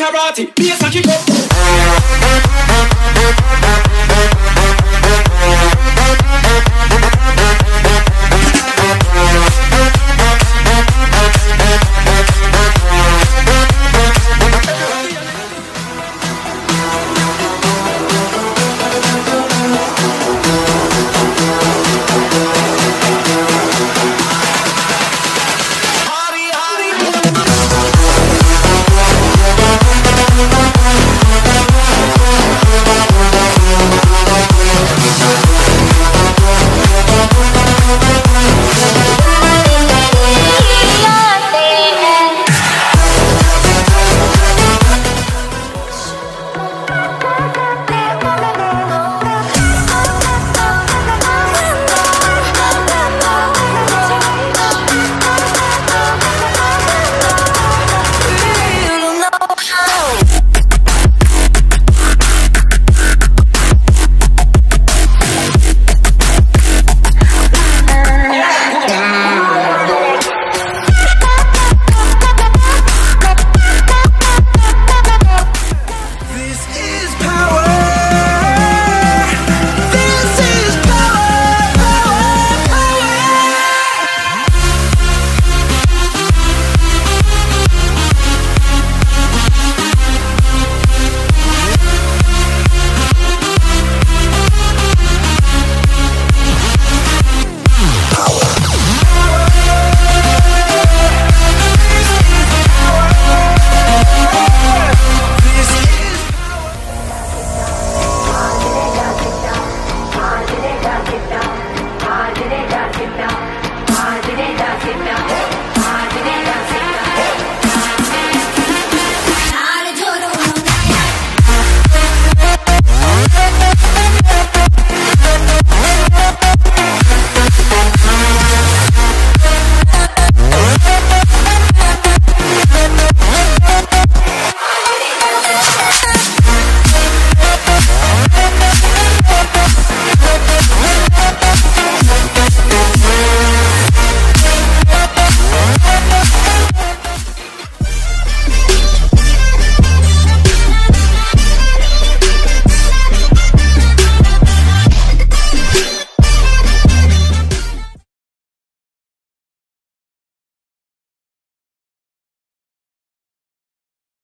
Karate.